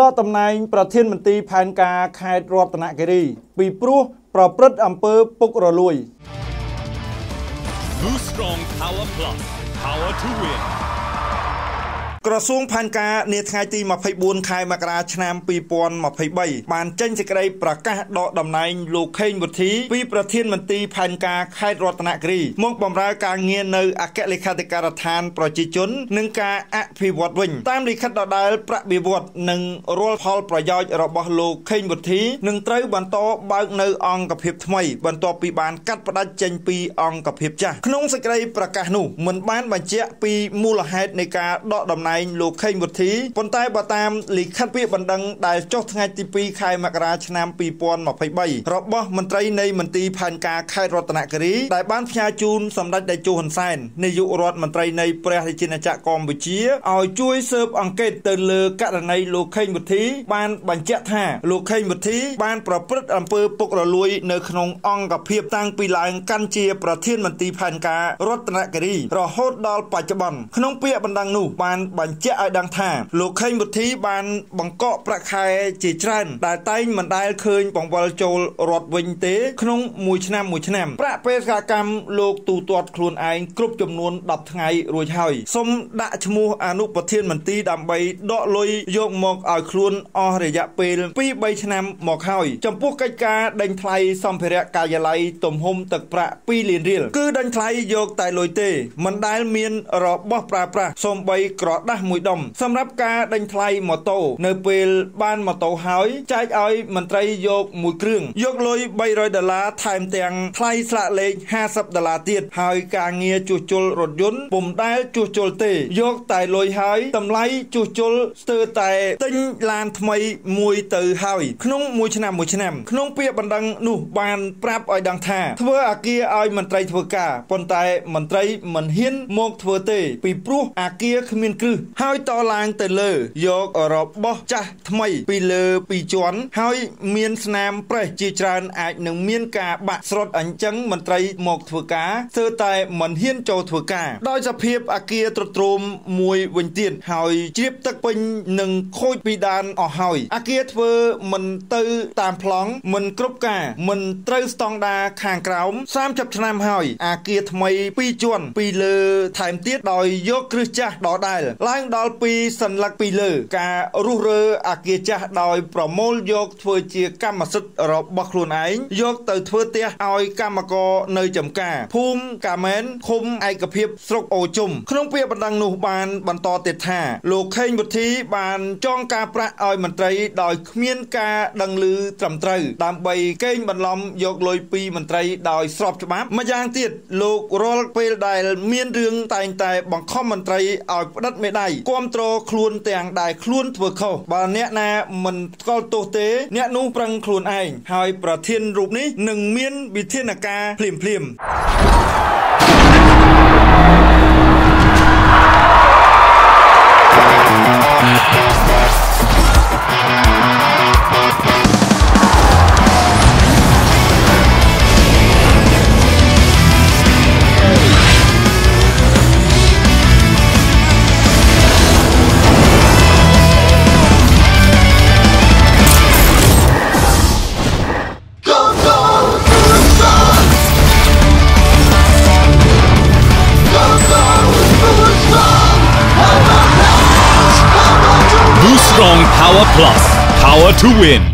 ดอตำนายประเทศมันตีแผนกาคายรอบตนากรีปีปรุประพฤติอำเภอปุกระลุย New Strong Power Plus Power to Win กระทรวงพันกาเนธไงตีมาไพบุญคายมกราชนามปีปอนมาไพใบบานเจนจะไกลประกาศดอดำนายลูกเข่งบุตรีปีประเทศมันตีพันกาคายรอบตนากรีมุ่งบำราการเงียนเนออาเกลิคาติการทานประจิจนหนึ่งกาอภิวัตวิญตามลิขิตดอดายประบิวัตหนึ่งรอลพอลประยอยระบอบลูกเข่งบุตรีหนึ่งไตรบันโตบางเนอองกับเพียบทำไมบันโตปีบานกัดประดันเจนปีองกับเพียบจ้าขนมสไกลประกาศหนูเหมือนบ้านบัญเจปีมูลเหตุในกาดอดำนายลูกเข่งบุตรีปนใต้บตามหลีกขั้นปีบันดังได้จบทางไอตีปีคายมกราชนามปีปอนมาไพใบรบอบมันตรในมันตีพันกาคายรตนากรีได้บ้านพญาจูนสำหรับได้จูหันไซน์ในยุโรปมันตรในประเทศจีนจะกอมบุเชียเอาช่วยเซิร์ฟอังเกตเตือนเลือกในลูกเข่งบุตรีบ้านบัญเจท่าลูกเข่งบุตรีบ้านประพฤติอำเภอปุกระลุยเนขนงองกับเพียบตั้งปีหลังกันเชียประเทศมันตีพันการตนากรีรอฮอดดอลปัจจุบันขนมเปียบันดังนูบ้านบัญเจอดังท่าลูกเข่งบุตรีบ้านบังเกาะประคายจีจรันได้ไต้มันได้เคยบังวอลโจลรถวินเตะขนมมวยชนะประเพศกรรมโลกตูตรวจครูนไอครบจำนวนดับไงรวยเฮยสมดะชมูอนุประเทศมันตีดำใบดอลอยโยกหมอกอ่อยครูนอระยะเปลปีใบชนะหมอกเฮยจำพวกไก่กาดังไทยสัมเพรกายไลต่มหมตึกประปีเรียนเรียลคือดังไทยโยกไตลอยเตะมันได้เมียนรอบบ่อปลาสมใบกรอดมวยดำสำหรับกาดังไทยหมอโตเนเปลบ้านหมอโตเฮยใจไอมันไตรโยกมวยเครื่องโยกลอยใบรอยดาราไทม์แตงไทยสละเลข50 ดอลลาร์เตียดหายกาเงียจุจลรถยนต์ปุ่มได้จุจลเตยกไตลอยหายตำไลจุจลเตอไตติงลานทำไมมวยเตยหายขนมมวยชนะขนมเปียบันดังนูบานปราบออยดังท่าเทออาเกียออยมันไตรเทอกาปนไตมันไตรมันเฮียนโมกเทอเตยปีปลุกอาเกียขมินกึหายต่อลางเตยเลยยกอรบบจ้าทำไมปีเลปีจวนหายเมียนสนามเปรจีจานอาจหนึ่งเมียนกาบะสรดอันจังมันไตรหมอกถือกาเธอแต่เหมือนเฮียนโจถือกาโดยจะเพียบอาเกียตรตรมมวยวินเตียนหายเจี๊ยบตะเป็นหนึ่งโคตรปีดานออกหายอาเกียเธอมันเตอตามพล้องมันกรุบกามันเตอสตองดาข่างกล้าม30ชนามหายอาเกียทำไมปีจวนปีเลไทม์เตียดอยยกครึจ้าดอได้ล้างดอลปีสันลักปีเลการูเรออาเกียจ้าดอยประมลยกเธอเจียกรรมสุดรบบกลุนไอยกเตอเธอเตียออยกามกอเนยจำกาภูมิกาเมนคุมไอกระเพียบสกโอจุมขนมเปียบันดังนูบานบันตอเตท่าลูกเข่งบุตรีบานจ้องกาประออยมันไตรดอยเมียนกาดังลือจำไตรตามใบเก่งบันลอมยกลอยปีมันไตรดอยสอบฉบับมายางเตียดลูกรอลเปลไดเมียนเรื่องแต่บังคับมันไตรออยดัดไม่ได้ความโตคลุนแต่งได้คลุนเถื่อเขาบานเนี้ยนามันก็โตเตเนี้ยนูปรังคลุนไอหายประเทศรูปนี้หนึ่งเมียนบิเทนกาพลิมStrong Power Plus, Power to Win.